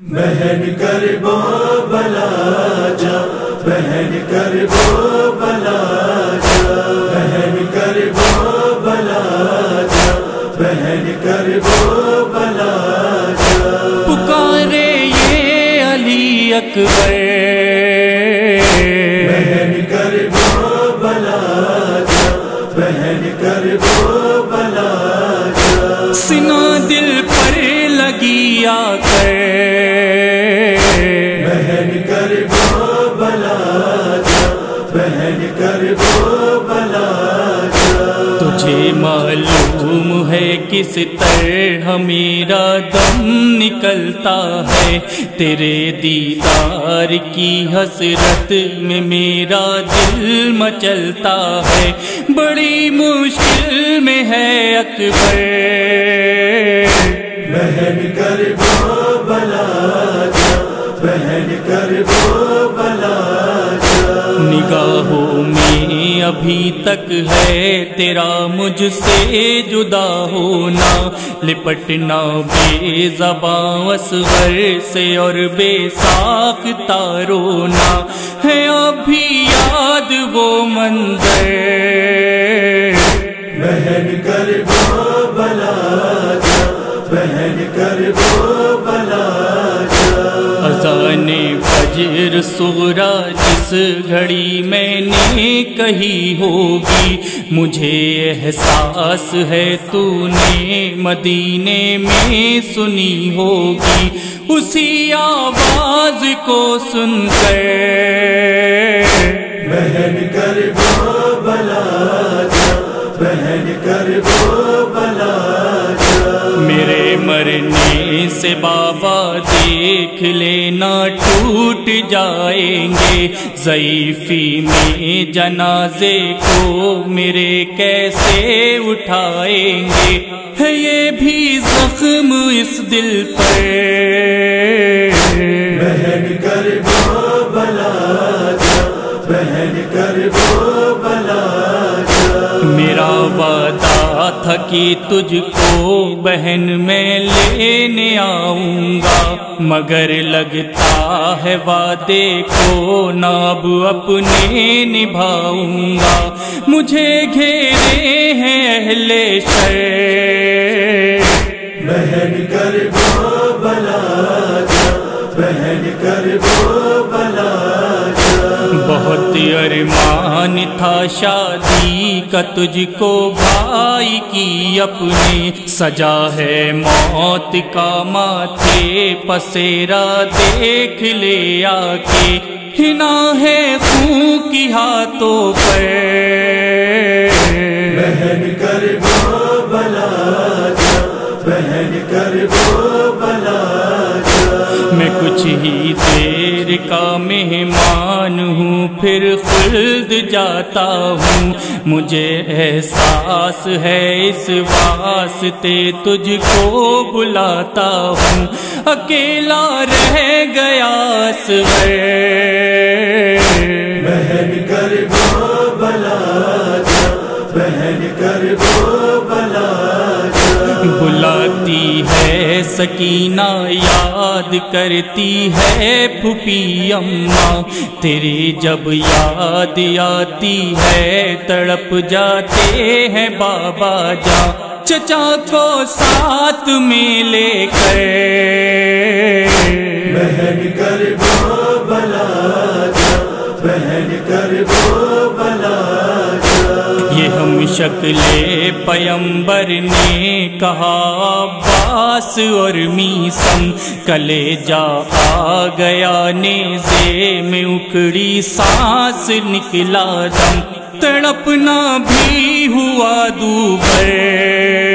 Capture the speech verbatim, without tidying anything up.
बहन करबोबला आजा, बहन करबोबला आजा, बहन करबोबला आजा, बहन करबोबला आजा। पुकारे ये अली अकबर, बहन करबोबला आजा, बहन करबोबला आजा। सिना दिल पर लगी आकर, बहन करबोबला आजा, बहन करबोबला आजा। तुझे मालूम है किस तरह मेरा दम निकलता है, तेरे दीदार की हसरत में मेरा दिल मचलता है। बड़ी मुश्किल में है अकबर, बहन करबोबला आजा, बहन करबोबला आजा। निगाहों में अभी तक है तेरा मुझसे जुदा होना, लिपटना बेज़बां असगर से और बेसाख्ता रोना। है अभी याद वो मंजर, बहन करबोबला आजा, बहन करबोबला आजा। अज़ाने फज्र सुग़रा जिस घड़ी मैंने कही होगी, मुझे एहसास है तूने मदीने में सुनी होगी। उसी आवाज़ को सुनकर, बहन करबोबला आजा, बहन करबोबला आजा। मेरे मरने से बाबा देख लेना टूट जाएंगे, ज़ईफ़ी में जनाजे को मेरे कैसे उठाएंगे। है ये भी ज़ख्म इस दिल पर, बहन करबोबला आजा, बहन करबोबला आजा। मेरा वादा था कि तुझको बहन मैं लेने आऊंगा, मगर लगता है वादे को नाब अपने निभाऊंगा। मुझे घेरे हैं अहले शर, बहन करबोबला आजा, बहन करबोबला आजा। बहुत अरमान था शादी का तुझको भाई की अपने, सजा है मौत का माथे पसेरा देख ले आके। हिना है खूं की हाथों पर, बहन करबोबला आजा, बहन करबोबला आजा। मैं कुछ ही देर का मेहमान हूँ फिर खुल्द जाता हूँ, मुझे एहसास है इस वास्ते तुझको बुलाता हूँ। अकेला रह गया असगर, बहन करबोबला आजा, बहन करबोबला आजा। बुलाती है सकीना याद करती है फूफी अम्मा, तेरी जब याद आती है तड़प जाते हैं बाबा जा। चचा को साथ में लेकर, बहन करबोबला आजा, बहन करबोबला आजा। ये हम शक्ले पैगंबर ने कहा अब्बास और मीसम, कलेजा आ गया नेज़े में उखड़ी सांस निकला दम, तड़पना भी हुआ दूभर।